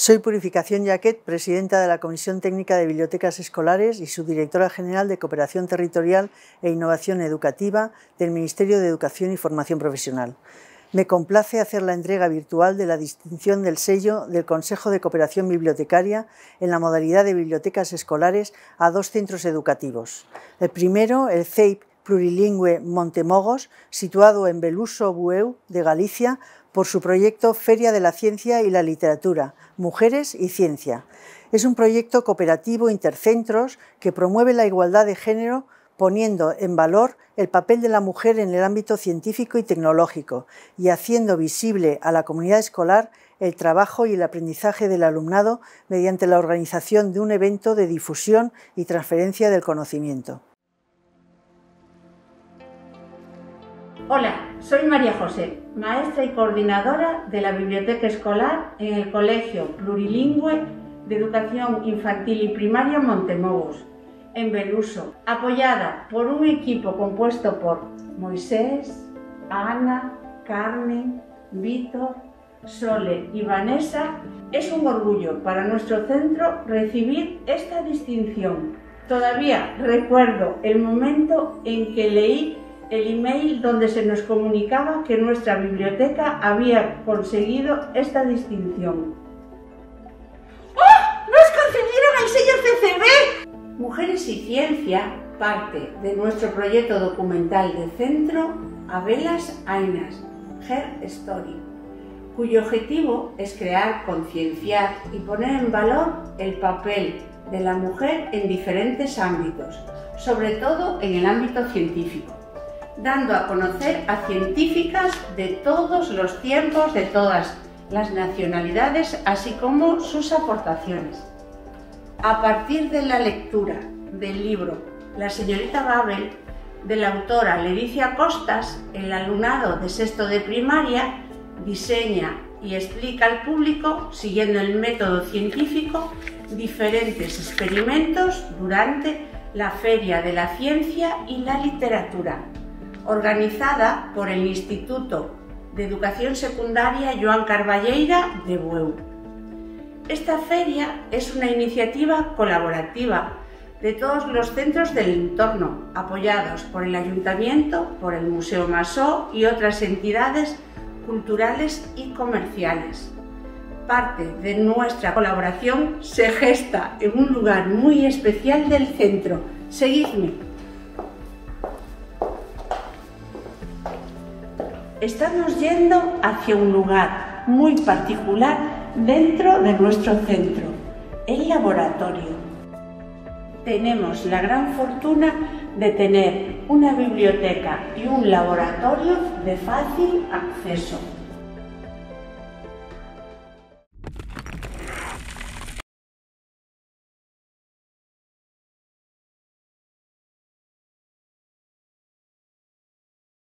Soy Purificación Jaquet, presidenta de la Comisión Técnica de Bibliotecas Escolares y subdirectora general de Cooperación Territorial e Innovación Educativa del Ministerio de Educación y Formación Profesional. Me complace hacer la entrega virtual de la distinción del sello del Consejo de Cooperación Bibliotecaria en la modalidad de bibliotecas escolares a dos centros educativos. El primero, el CEIP Plurilingüe Montemogos, situado en Beluso-Bueu de Galicia, por su proyecto Feria de la Ciencia y la Literatura, Mujeres y Ciencia. Es un proyecto cooperativo intercentros que promueve la igualdad de género poniendo en valor el papel de la mujer en el ámbito científico y tecnológico y haciendo visible a la comunidad escolar el trabajo y el aprendizaje del alumnado mediante la organización de un evento de difusión y transferencia del conocimiento. Hola. Soy María José, maestra y coordinadora de la Biblioteca Escolar en el Colegio Plurilingüe de Educación Infantil y Primaria Montemogos, en Beluso, apoyada por un equipo compuesto por Moisés, Ana, Carmen, Víctor, Sole y Vanessa. Es un orgullo para nuestro centro recibir esta distinción. Todavía recuerdo el momento en que leí el email donde se nos comunicaba que nuestra biblioteca había conseguido esta distinción. ¡Oh! ¡Nos concedieron el sello CCB! Mujeres y Ciencia parte de nuestro proyecto documental de centro Avelas Ainas, Her Story, cuyo objetivo es crear, concienciar y poner en valor el papel de la mujer en diferentes ámbitos, sobre todo en el ámbito científico, dando a conocer a científicas de todos los tiempos, de todas las nacionalidades, así como sus aportaciones. A partir de la lectura del libro La señorita Babel, de la autora Ledicia Costas, el alumnado de sexto de primaria diseña y explica al público, siguiendo el método científico, diferentes experimentos durante la Feria de la Ciencia y la Literatura, organizada por el Instituto de Educación Secundaria Joan Carballeira de Bueu. Esta feria es una iniciativa colaborativa de todos los centros del entorno, apoyados por el Ayuntamiento, por el Museo Masó y otras entidades culturales y comerciales. Parte de nuestra colaboración se gesta en un lugar muy especial del centro. Seguidme. Estamos yendo hacia un lugar muy particular dentro de nuestro centro, el laboratorio. Tenemos la gran fortuna de tener una biblioteca y un laboratorio de fácil acceso.